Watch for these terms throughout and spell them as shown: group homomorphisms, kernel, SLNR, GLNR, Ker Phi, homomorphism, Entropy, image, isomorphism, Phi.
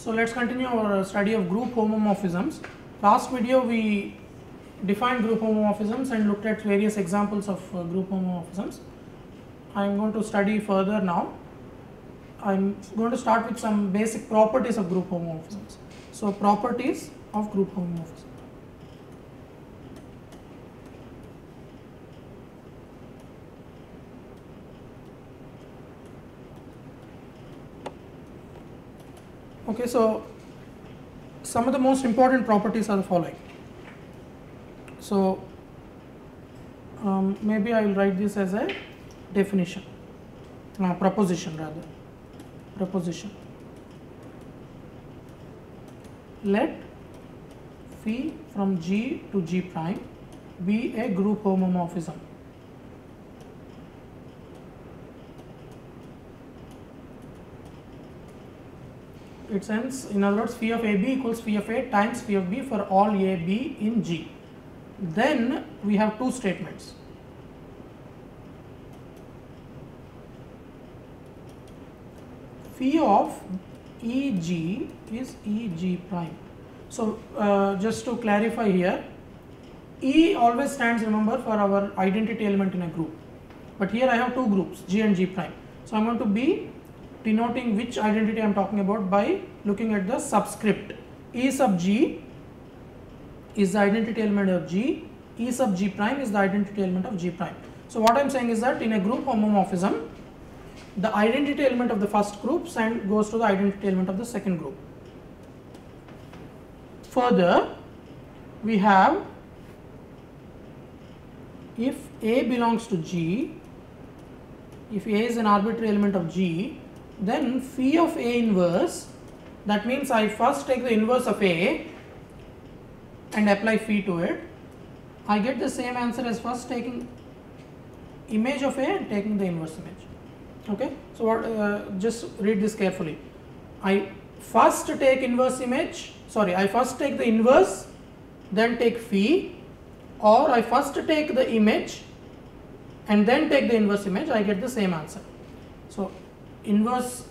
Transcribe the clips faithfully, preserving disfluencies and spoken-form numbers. So let's continue our study of group homomorphisms. Last video we defined group homomorphisms and looked at various examples of uh, group homomorphisms. I am going to study further now. I am going to start with some basic properties of group homomorphisms. So properties of group homomorphisms. Okay, so some of the most important properties are the following. So um, maybe I will write this as a definition, no, proposition rather, proposition. Let phi from G to G prime be a group homomorphism. It ends, in other words, phi of A B equals phi of A times phi of B for all A, B in G. Then we have two statements. Phi of E G is E G prime. So uh, just to clarify here, E always stands, remember, for our identity element in a group. But here I have two groups, G and G prime. So I am going to be denoting which identity I am talking about by looking at the subscript. E sub G is the identity element of G, E sub G prime is the identity element of G prime. So what I am saying is that in a group homomorphism, the identity element of the first group goes to the identity element of the second group. Further, we have if A belongs to G, if A is an arbitrary element of G, then phi of A inverse, that means I first take the inverse of A and apply phi to it. I get the same answer as first taking image of A and taking the inverse image. Okay, so what, uh, just read this carefully. I first take inverse image, sorry, I first take the inverse, then take phi, or I first take the image and then take the inverse image, I get the same answer. So inverse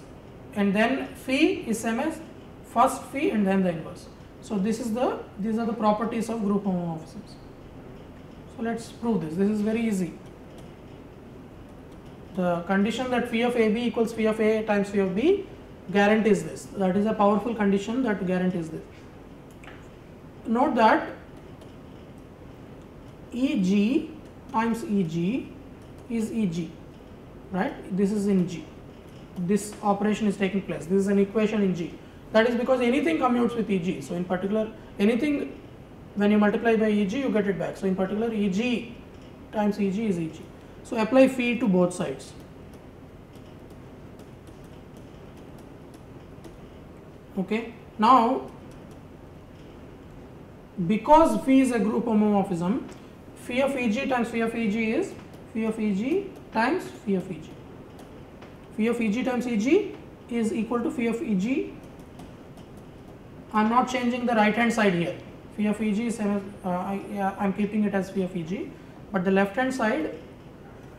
and then phi is same as first phi and then the inverse. So this is the, these are the properties of group homomorphisms. So let's prove this. This is very easy. The condition that phi of A B equals phi of A times phi of B guarantees this. That is a powerful condition that guarantees this. Note that E G times E G is E G, right? This is in G. This operation is taking place. This is an equation in G. That is because anything commutes with E G. So in particular, anything when you multiply by E G, you get it back. So in particular, E G times E G is E G. So apply phi to both sides. Okay. Now, because phi is a group homomorphism, phi of E G times phi of E G is phi of E G times phi of E G. Phi of E G times E G is equal to phi of E G. I am not changing the right hand side here. Phi of E G is same as, uh, I am keeping it as phi of E G, but the left hand side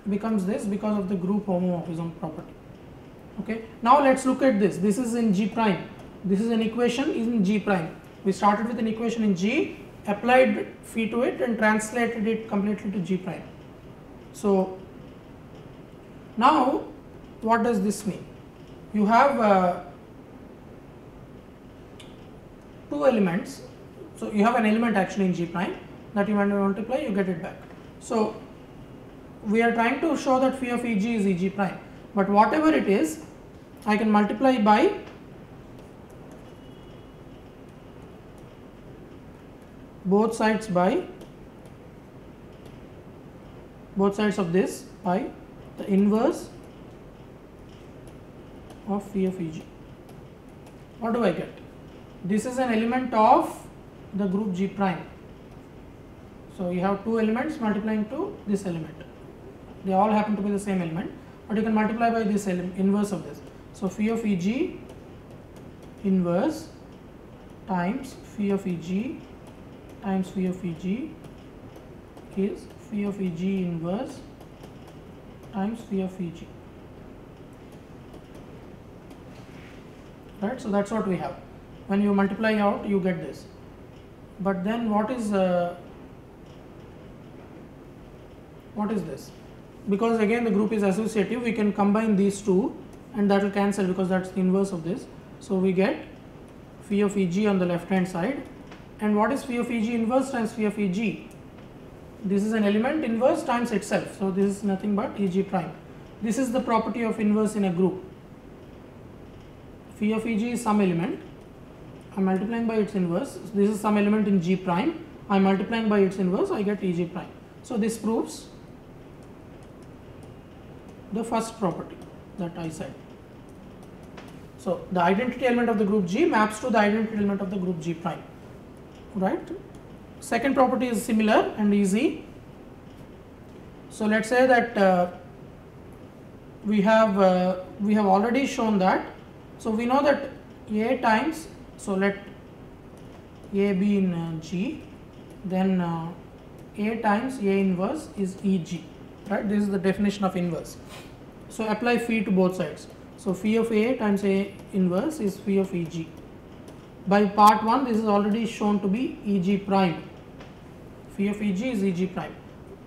becomes this because of the group homomorphism property. Okay. Now let's look at this. This is in G prime. This is an equation in G prime. We started with an equation in G, applied phi to it and translated it completely to G prime. So now what does this mean? You have uh, two elements. So you have an element actually in G prime that you want to multiply, you get it back. So we are trying to show that phi of E G is E G prime, but whatever it is, I can multiply by both sides by both sides of this by the inverse of phi of E G. What do I get? This is an element of the group G prime. So you have two elements multiplying to this element. They all happen to be the same element, but you can multiply by this element, inverse of this. So phi of E G inverse times phi of E G times phi of E G is phi of E G inverse times phi of E G. Right, so that's what we have. when you multiply out you get this. But then what is uh, what is this? Because again the group is associative, we can combine these two and that will cancel because that's the inverse of this. So we get phi of E G on the left hand side. And what is phi of E G inverse times phi of E G? This is an element inverse times itself. So this is nothing but E G prime. This is the property of inverse in a group. Phi of E G is some element, I am multiplying by its inverse. So this is some element in G prime, I am multiplying by its inverse, I get E G prime. So this proves the first property that I said. So the identity element of the group G maps to the identity element of the group G prime, right? Second property is similar and easy. So let's say that uh, we have uh, we have already shown that. So we know that A times, so let A be in uh, G, then uh, A times A inverse is E G, right? This is the definition of inverse. So apply phi to both sides. So phi of A times A inverse is phi of E G. By part one, this is already shown to be E G prime. Phi of E G is E G prime.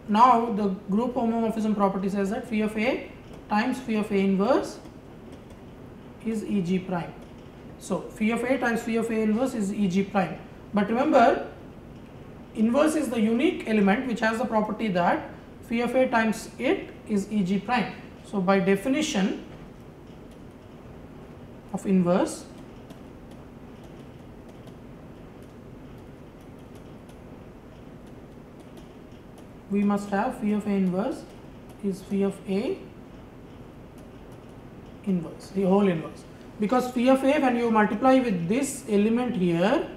Now the group homomorphism property says that phi of A times phi of A inverse is E G prime. So phi of A times phi of A inverse is E G prime. But remember, inverse is the unique element which has the property that phi of A times it is E G prime. So by definition of inverse, we must have phi of A inverse is phi of A inverse, the whole inverse, because phi of A, when you multiply with this element here,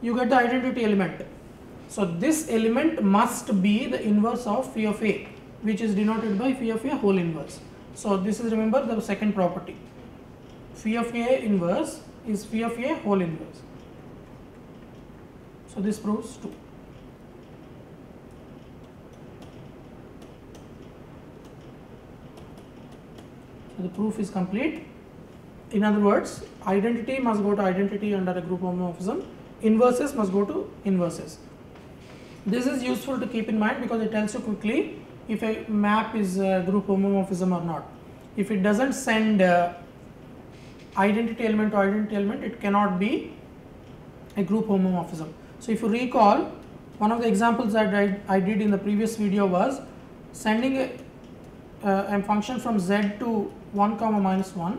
you get the identity element. So this element must be the inverse of phi of A, which is denoted by phi of A whole inverse. So this is, remember, the second property. Phi of A inverse is phi of A whole inverse. So this proves two. So the proof is complete. In other words, identity must go to identity under a group homomorphism, inverses must go to inverses. This is useful to keep in mind because it tells you quickly if a map is a group homomorphism or not. If it doesn't send uh, identity element to identity element, it cannot be a group homomorphism. So if you recall, one of the examples that I, I did in the previous video was sending a Uh, and function from z to one comma minus one.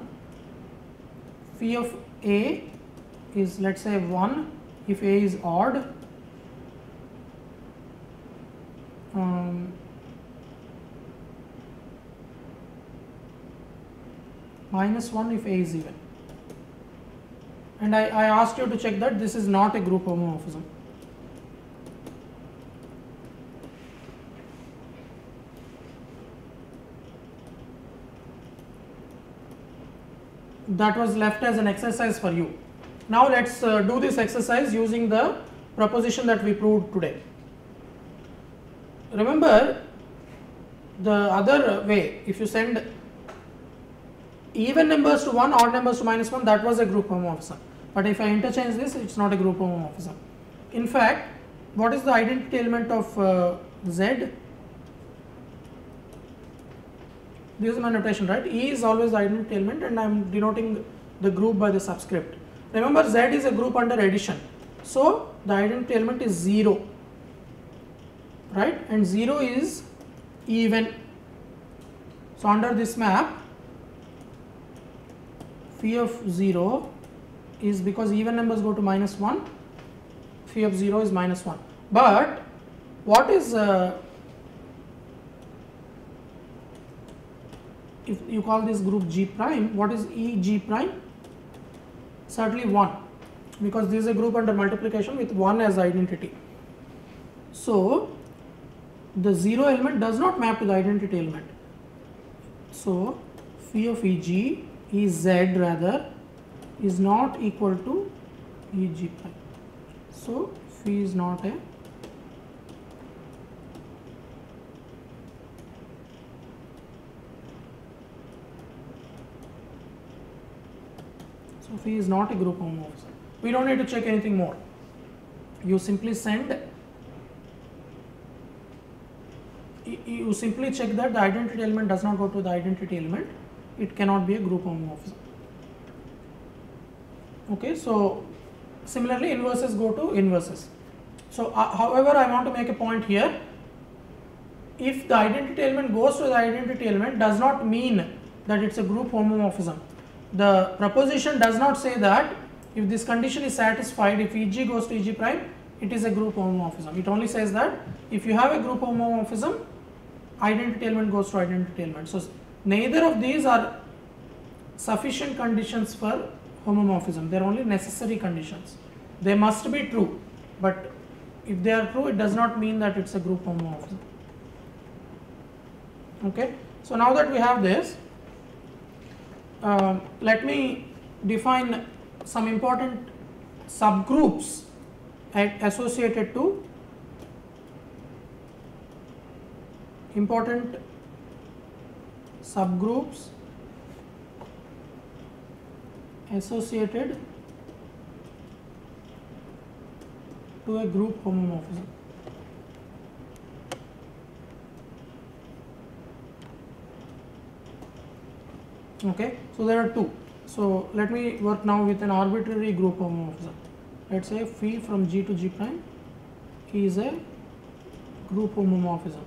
Phi of A is, let's say, one if A is odd. Um, minus one if A is even. And I, I asked you to check that this is not a group homomorphism. That was left as an exercise for you. Now let us uh, do this exercise using the proposition that we proved today. Remember, the other way, if you send even numbers to one, odd numbers to minus one, that was a group homomorphism. But if I interchange this, it is not a group homomorphism. In fact, what is the identity element of uh, Z? This is my notation, right? E is always the identity element and I am denoting the group by the subscript. Remember, Z is a group under addition. So the identity element is zero, right? And zero is even. So under this map, phi of zero is, because even numbers go to minus one, phi of zero is minus one. But what is uh, if you call this group G prime, what is E G prime? Certainly one, because this is a group under multiplication with one as identity. So the zero element does not map to the identity element. So phi of E G, E Z rather, is not equal to E G prime. So phi is not a So phi is not a group homomorphism. We don't need to check anything more. You simply send, you simply check that the identity element does not go to the identity element. It cannot be a group homomorphism. Okay, so similarly inverses go to inverses. So uh, however, I want to make a point here. If the identity element goes to the identity element, does not mean that it's a group homomorphism. The proposition does not say that if this condition is satisfied, if E G goes to E G prime, it is a group homomorphism. It only says that if you have a group homomorphism, identity element goes to identity element. So neither of these are sufficient conditions for homomorphism. They are only necessary conditions. They must be true, but if they are true, it does not mean that it's a group homomorphism. Okay. So now that we have this, uh, let me define some important subgroups at associated to important subgroups associated to a group homomorphism. Okay, so there are two. So let me work now with an arbitrary group homomorphism. Let's say phi from G to G prime is a group homomorphism.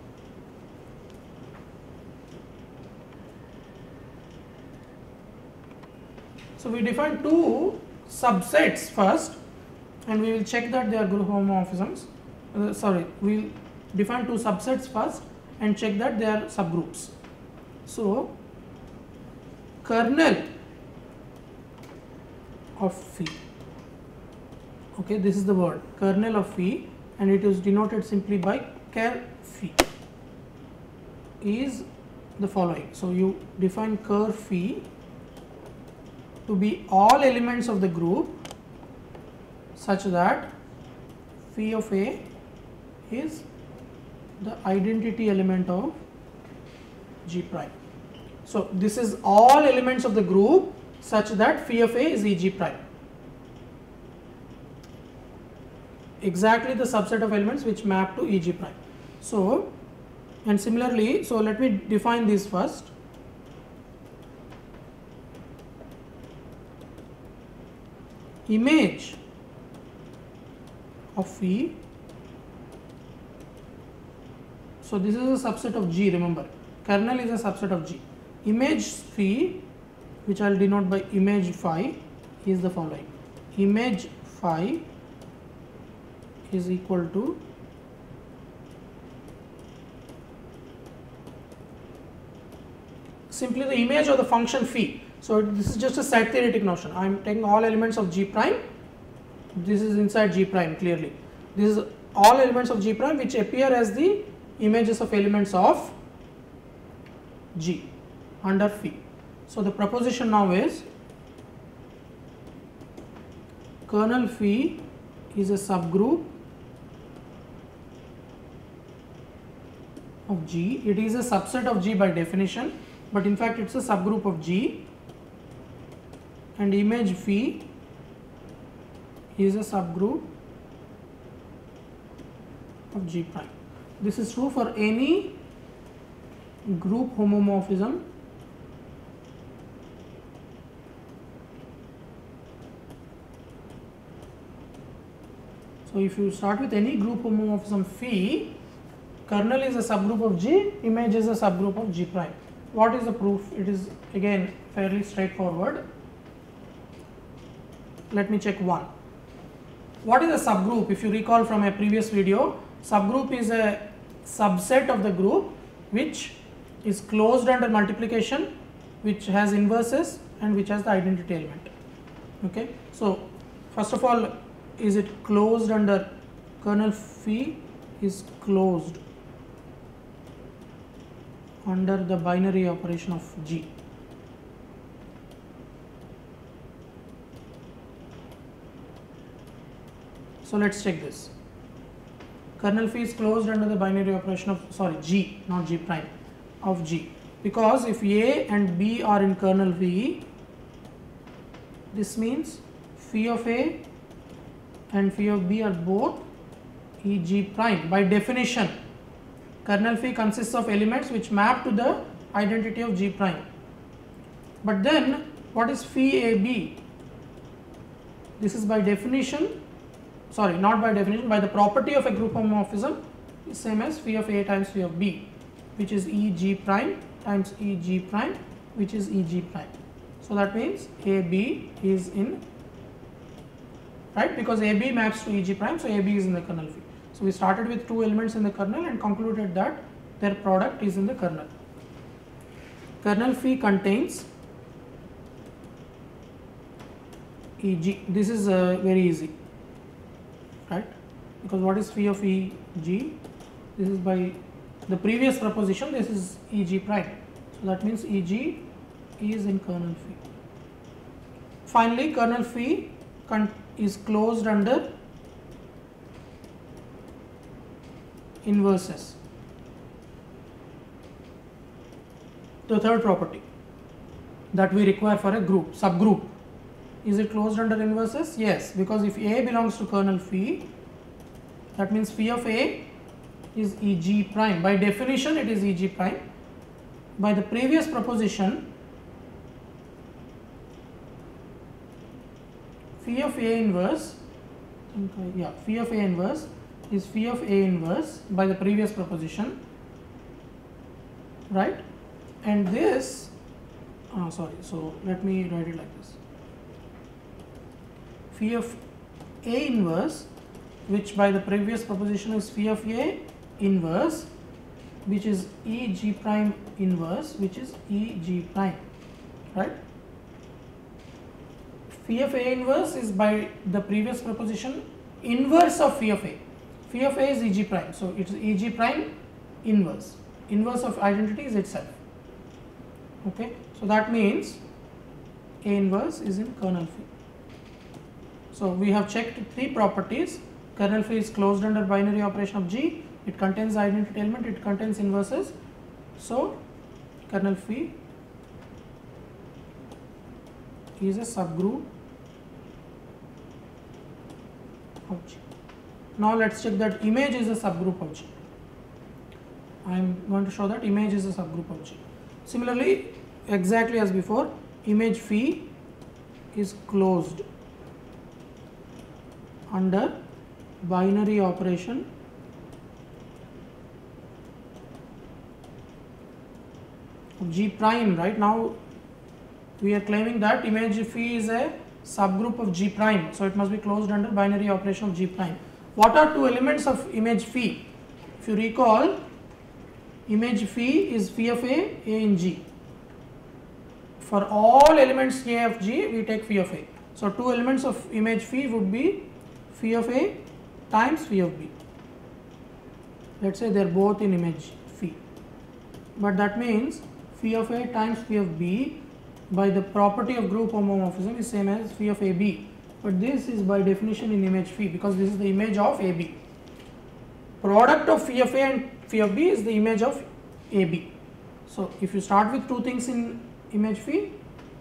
So we define two subsets first, and we will check that they are group homomorphisms. Uh, sorry, we will define two subsets first and check that they are subgroups. So kernel of phi. Okay, this is the word kernel of phi, and it is denoted simply by Ker Phi. Is the following. So you define Ker Phi to be all elements of the group such that phi of A is the identity element of G prime. So this is all elements of the group such that phi of A is E G prime. Exactly the subset of elements which map to E G prime. So, and similarly, so let me define this first. Image of phi. So this is a subset of G, remember. Kernel is a subset of G. Image phi, which I will denote by image phi, is the following. Image phi is equal to simply the image of the function phi. So this is just a set theoretic notion. I am taking all elements of G prime. This is inside G prime clearly. This is all elements of G prime which appear as the images of elements of G under phi. So the proposition now is kernel phi is a subgroup of G. It is a subset of G by definition, but in fact it's a subgroup of G, and image phi is a subgroup of G prime. This is true for any group homomorphism . So if you start with any group homomorphism phi, kernel is a subgroup of G, image is a subgroup of G prime. What is the proof? It is again fairly straightforward. Let me check one. What is a subgroup? If you recall from a previous video, subgroup is a subset of the group which is closed under multiplication, which has inverses, and which has the identity element. Okay. So first of all, is it closed under kernel phi is closed under the binary operation of G. So let's check this. Kernel phi is closed under the binary operation of sorry G, not G prime, of G, because if A and B are in kernel phi, This means phi of A and phi of B are both E G prime. By definition, kernel phi consists of elements which map to the identity of G prime. But then what is phi A B? This is by definition, sorry, not by definition, by the property of a group homomorphism, is same as phi of A times phi of B, which is E G prime times E G prime, which is E G prime. So that means A B is in, right, because A B maps to E G prime, so A B is in the kernel phi. So we started with two elements in the kernel and concluded that their product is in the kernel. Kernel phi contains E G. This is uh, very easy, right? Because what is phi of E G? This is by the previous proposition, this is E G prime. So that means E G is in kernel phi. Finally, kernel phi con is closed under inverses. The third property that we require for a group, subgroup. Is it closed under inverses? Yes, because if A belongs to kernel phi, that means phi of A is E G prime. By definition, it is E G prime. By the previous proposition, phi of A inverse, yeah, phi of A inverse is phi of A inverse by the previous proposition, right? And this, oh sorry, so let me write it like this. Phi of A inverse, which by the previous proposition is phi of A inverse, which is E G prime inverse, which is E G prime, right? Phi of A inverse is by the previous proposition inverse of phi of A. Phi of A is E G prime, so it is E G prime inverse. Inverse of identity is itself. Okay, so that means A inverse is in kernel phi. So we have checked three properties. Kernel phi is closed under binary operation of G. It contains identity element. It contains inverses. So kernel phi is a subgroup of G. Now let's check that image is a subgroup of G. I am going to show that image is a subgroup of G. Similarly, exactly as before, image phi is closed under binary operation G prime. Right now we are claiming that image phi is a subgroup of G prime, so it must be closed under binary operation of G prime. What are two elements of image phi? If you recall, image phi is phi of A, A in G. For all elements A of G, we take phi of A. So two elements of image phi would be phi of A times phi of B. Let's say they are both in image phi. But that means phi of A times phi of B by the property of group homomorphism is same as phi of A B. But this is by definition in image phi because this is the image of A B. Product of phi of A and phi of B is the image of A B. So if you start with two things in image phi,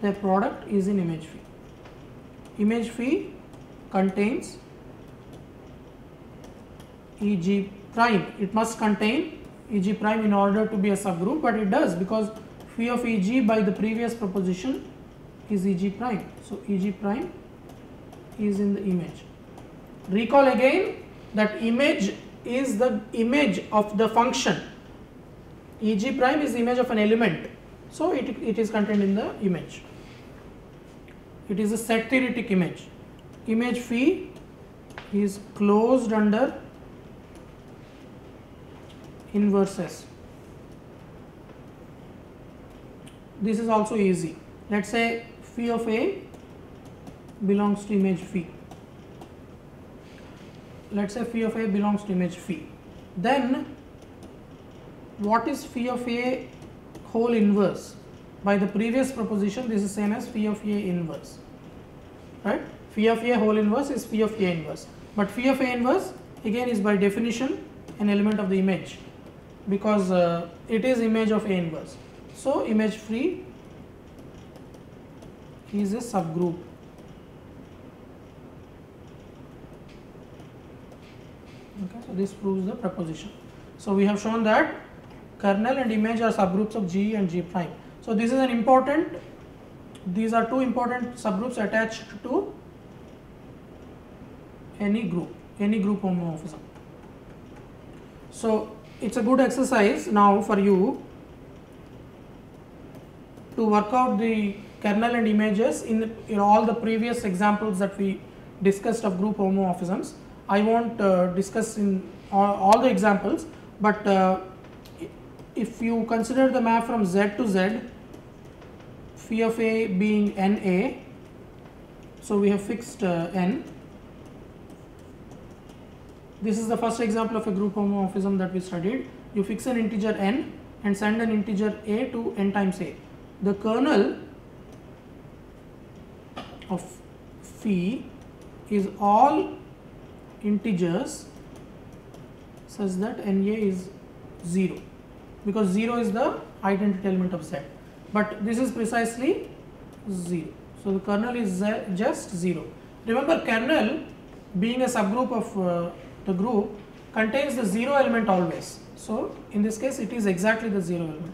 their product is in image phi. Image phi contains E G prime. It must contain E G prime in order to be a subgroup, but it does because phi of E G by the previous proposition is E G prime. So E G prime is in the image. Recall again that image is the image of the function. E G prime is the image of an element. So it, it is contained in the image. It is a set theoretic image. Image phi is closed under inverses. This is also easy. Let us say phi of A belongs to image phi. Let us say phi of A belongs to image phi. Then what is phi of A whole inverse? By the previous proposition, this is same as phi of A inverse, right? Phi of A whole inverse is phi of A inverse. But phi of A inverse again is by definition an element of the image because uh, it is image of A inverse. So image phi is a subgroup this proves the proposition. So we have shown that kernel and image are subgroups of G and G prime. So this is an important, these are two important subgroups attached to any group, any group homomorphism. So it's a good exercise now for you to work out the kernel and images in, the, in all the previous examples that we discussed of group homomorphisms. I won't uh, discuss in all, all the examples, but uh, if you consider the map from Z to Z, phi of A being N A, so we have fixed uh, N. This is the first example of a group homomorphism that we studied. You fix an integer N and send an integer A to N times A. The kernel of phi is all integers such that N A is zero, because zero is the identity element of Z, but this is precisely zero. So the kernel is just zero. Remember, kernel being a subgroup of uh, the group contains the zero element always. So in this case it is exactly the zero element.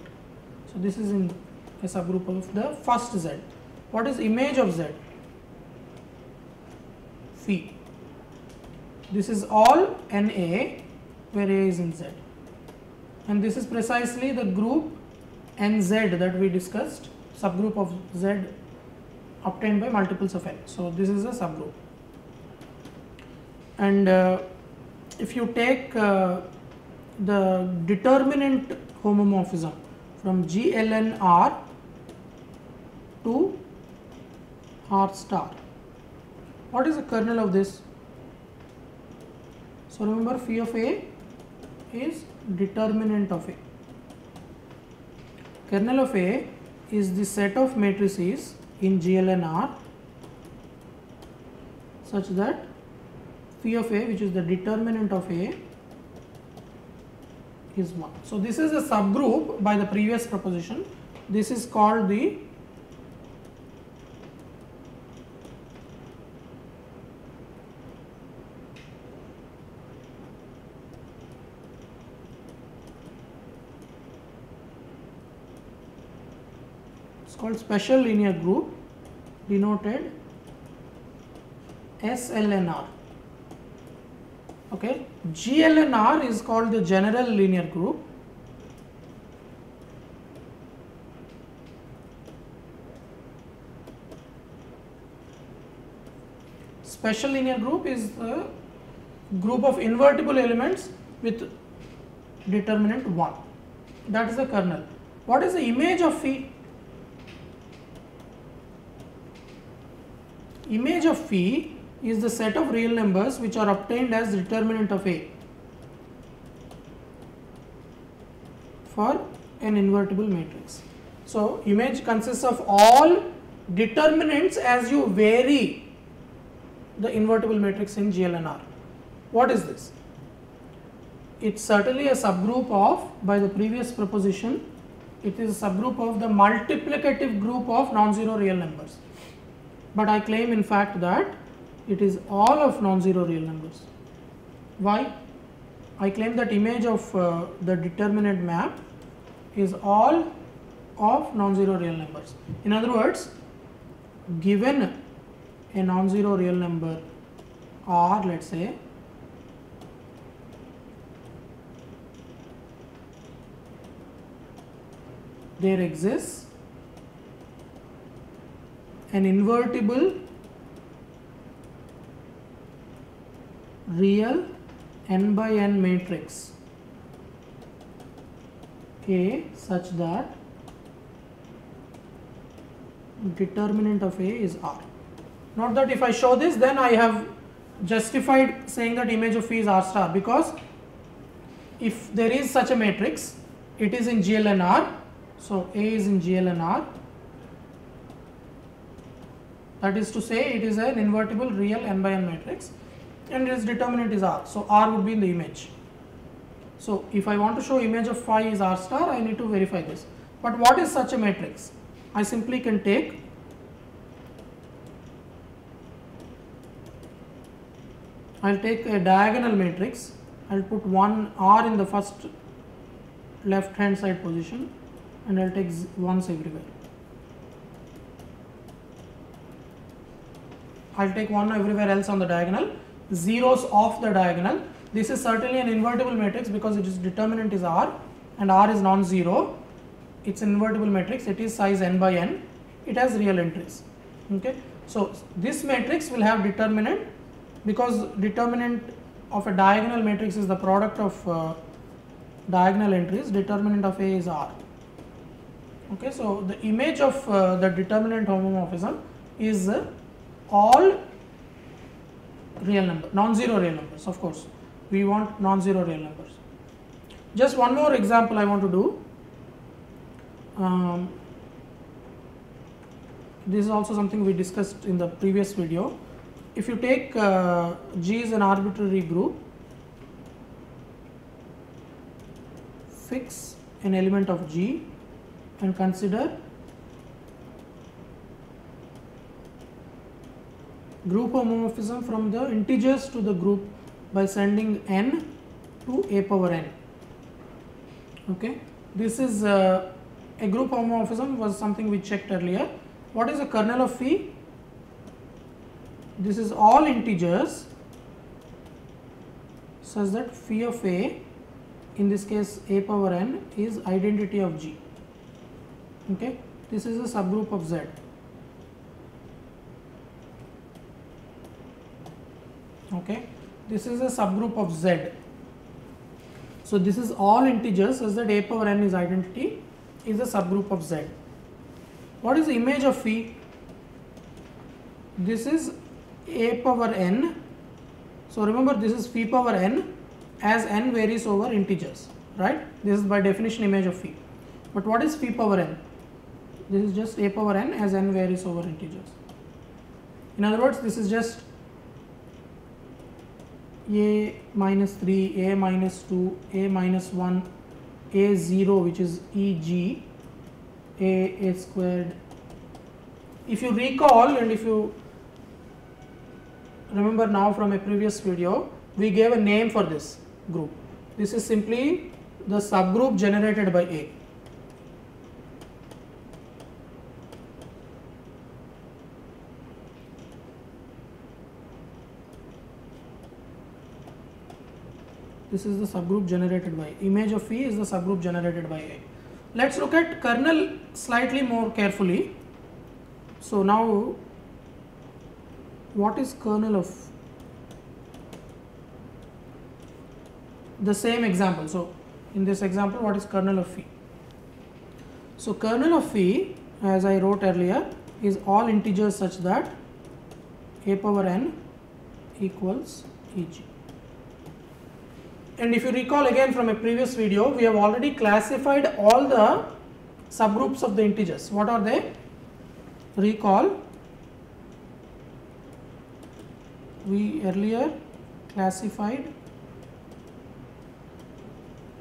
So this is in a subgroup of the first Z. What is image of Z? Phi. This is all N A where A is in Z, and this is precisely the group N Z that we discussed, subgroup of Z obtained by multiples of N. So this is a subgroup. And uh, if you take uh, the determinant homomorphism from G L N R to R star, what is the kernel of this? So remember, phi of A is determinant of A. Kernel of A is the set of matrices in G L N R such that phi of A, which is the determinant of A, is one. So this is a subgroup by the previous proposition. This is called the it's called special linear group, denoted S L N R. Okay, G L N R is called the general linear group. Special linear group is the group of invertible elements with determinant one. That is the kernel. What is the image of phi? Image of phi is the set of real numbers which are obtained as determinant of A for an invertible matrix. So image consists of all determinants as you vary the invertible matrix in G L N R. What is this? It's certainly a subgroup of, by the previous proposition, it is a subgroup of the multiplicative group of non-zero real numbers. But I claim in fact that it is all of non-zero real numbers. Why? I claim that image of uh, the determinant map is all of non-zero real numbers. In other words, given a non-zero real number R, let's say, there exists an invertible real n by n matrix A such that determinant of A is R. Not that if I show this, then I have justified saying that image of phi is R star, because if there is such a matrix, it is in G L N R. So A is in G L N R. That is to say, it is an invertible real n by n matrix, and its determinant is R. So R would be in the image. So if I want to show image of phi is R star, I need to verify this. But what is such a matrix? I simply can take I'll take a diagonal matrix I will put one R in the first left hand side position, and I will take ones everywhere. I will take one everywhere else on the diagonal, zeros off the diagonal. This is certainly an invertible matrix because its determinant is R, and R is non-zero. It's an invertible matrix. It is size n by n. It has real entries. Okay. So this matrix will have determinant, because determinant of a diagonal matrix is the product of uh, diagonal entries. Determinant of A is R. Okay. So the image of uh, the determinant homomorphism is uh, all real number, non-zero real numbers. Of course, we want non-zero real numbers. Just one more example I want to do. Um, this is also something we discussed in the previous video. If you take uh, G is an arbitrary group, fix an element of G and consider group homomorphism from the integers to the group by sending n to a power n. Okay, this is uh, a group homomorphism, was something we checked earlier. What is the kernel of phi? This is all integers such that phi of A, in this case a power n, is identity of G. Okay, this is a subgroup of Z. Okay, this is a subgroup of Z. So this is all integers such that a power n is identity, is a subgroup of Z. What is the image of phi? This is a power n. So remember, this is phi power n, as n varies over integers, right? This is by definition image of phi. But what is phi power n? This is just a power n as n varies over integers. In other words, this is just a minus three, a minus two, a minus one, a zero, which is E G, a a squared. If you recall, and if you remember now from a previous video, we gave a name for this group. This is simply the subgroup generated by A. This is the subgroup generated by A. Image of Phi is the subgroup generated by A. Let's look at kernel slightly more carefully. So now, what is kernel of the same example? So in this example, what is kernel of Phi? So kernel of Phi, as I wrote earlier, is all integers such that a power n equals E G. And if you recall again from a previous video, we have already classified all the subgroups of the integers. What are they? Recall, we earlier classified.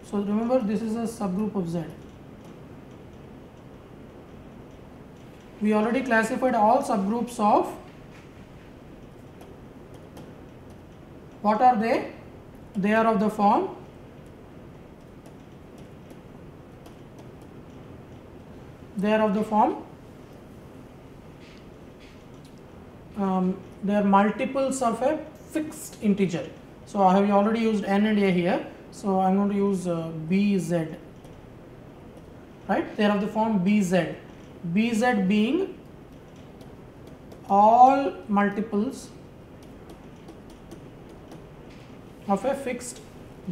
So remember, this is a subgroup of Z. We already classified all subgroups of, what are they? They are of the form they are of the form um, they are multiples of a fixed integer. So I have already used n and a here, so I am going to use uh, B Z, right? They are of the form B Z, B Z being all multiples of a fixed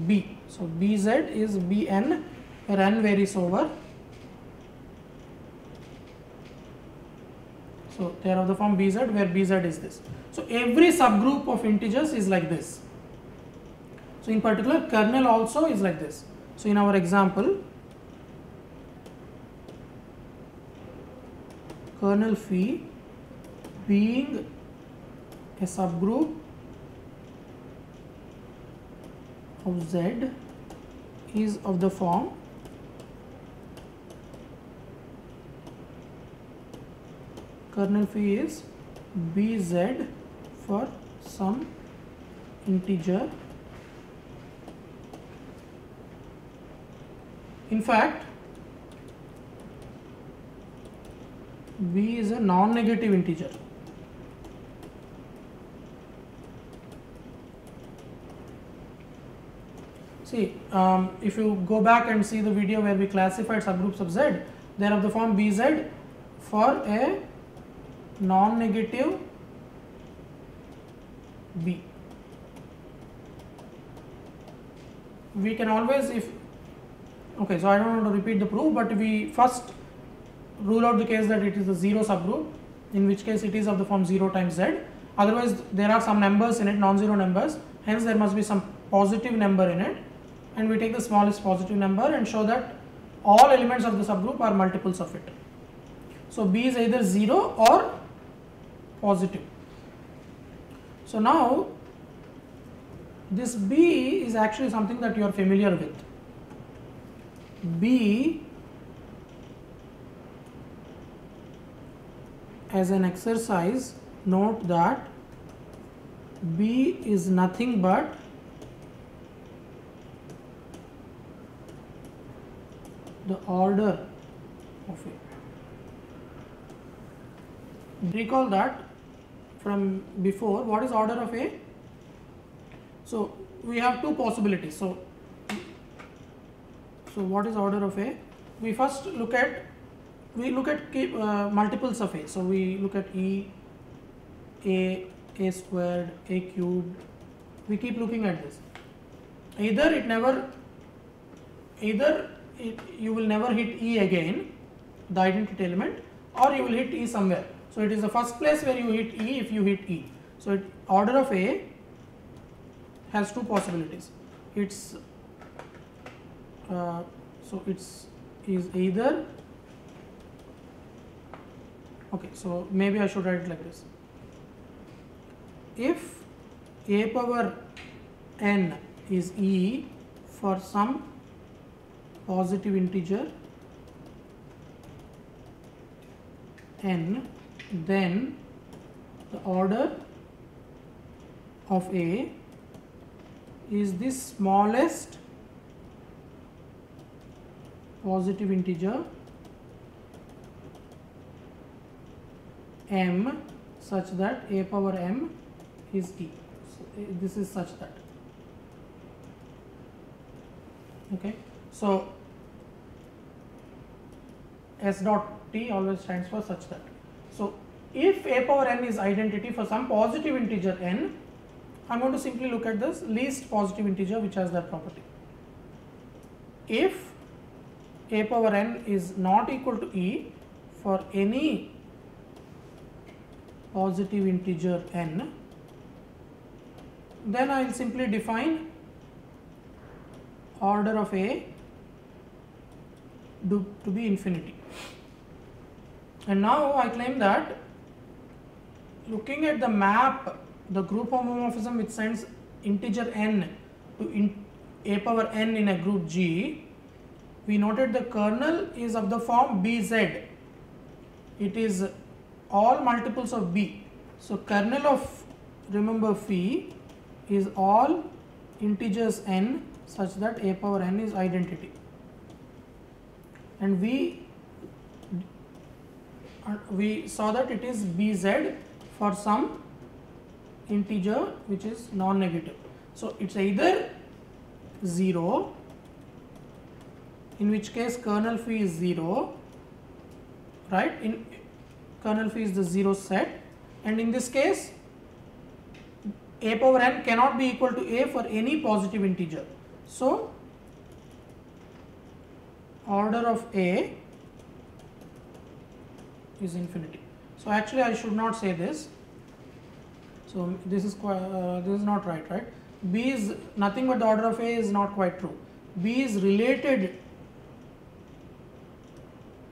B. So B Z is B N, where n varies over. So they are of the form B Z, where B Z is this. So every subgroup of integers is like this. So in particular, kernel also is like this. So in our example, kernel phi being a subgroup of Z is of the form kernel phi is B Z for some integer In fact, b is a non-negative integer. See, um, if you go back and see the video where we classified subgroups of Z, they are of the form B Z for a non-negative B. We can always, if okay, so I don't want to repeat the proof, but we first rule out the case that it is a zero subgroup, in which case it is of the form zero times Z. Otherwise, there are some numbers in it, non-zero numbers, hence there must be some positive number in it, and we take the smallest positive number and show that all elements of the subgroup are multiples of it. So B is either zero or positive. So now this B is actually something that you are familiar with. B as an exercise, note that B is nothing but the order of A. Recall that from before, what is order of A? So we have two possibilities. So, so what is order of A? We first look at, we look at uh, multiples of A. So we look at E, A, A squared, A cubed. We keep looking at this. Either it never, either It, you will never hit E again, the identity element, or you will hit E somewhere. So it is the first place where you hit E if you hit E. So it, order of A has two possibilities. It's uh, so it's is either okay. So maybe I should write it like this. If A power n is E for some positive integer n, then the order of A is the smallest positive integer m such that A power m is E. So this is such that. Okay. So S dot T always stands for such that. So if A power n is identity for some positive integer n, I am going to simply look at this least positive integer which has that property. If A power n is not equal to E for any positive integer n, then I will simply define order of A Do, to be infinity. And now I claim that looking at the map, the group homomorphism which sends integer n to in A power n in a group G, we noted the kernel is of the form B Z. It is all multiples of B. So kernel of, remember, phi is all integers n such that A power n is identity. And we uh, we saw that it is B Z for some integer which is non-negative. So it's either zero, in which case kernel phi is zero, right? In kernel phi is the zero set, and in this case A power n cannot be equal to A for any positive integer. So order of A is infinity. So actually I should not say this. So this is quite, uh, this is not right, right? B is nothing but the order of A is not quite true. B is related.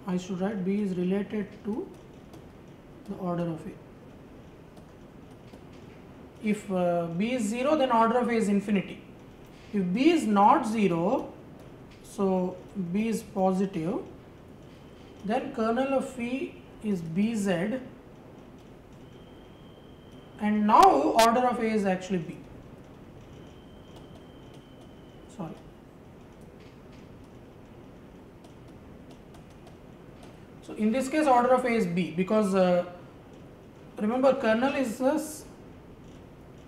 I should write B is related to the order of A. If uh, B is zero, then order of A is infinity. If B is not zero, so B is positive, then kernel of phi is B Z, and now order of A is actually B. Sorry. in this case order of A is B, because uh, remember kernel is uh,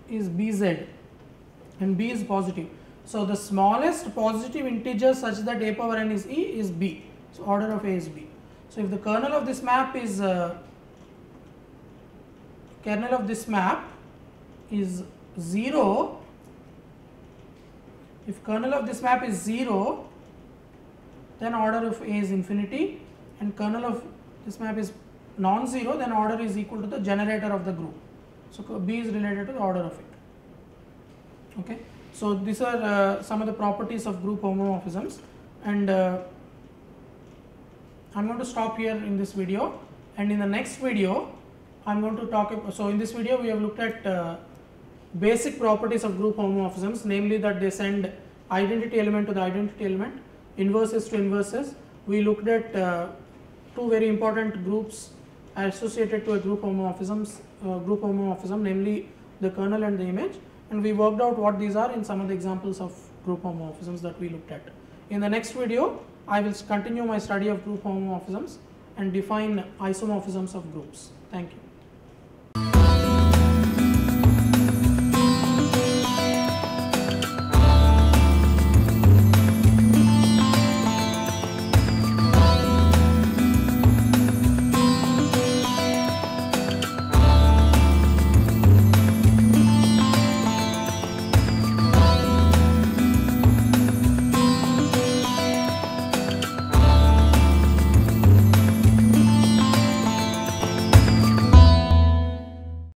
is B Z and B is positive. So the smallest positive integer such that A power n is E is B. So order of A is B. So if the kernel of this map is uh, kernel of this map is zero, if kernel of this map is zero, then order of A is infinity, and kernel of this map is non-zero, then order is equal to the generator of the group. So B is related to the order of it. Okay. So these are uh, some of the properties of group homomorphisms, and uh, I'm going to stop here in this video, and in the next video I'm going to talk about, so in this video we have looked at uh, basic properties of group homomorphisms, namely that they send identity element to the identity element, inverses to inverses. We looked at uh, two very important groups associated to a group homomorphisms, uh, group homomorphism, namely the kernel and the image, and we worked out what these are in some of the examples of group homomorphisms that we looked at. In the next video, I will continue my study of group homomorphisms and define isomorphisms of groups. Thank you.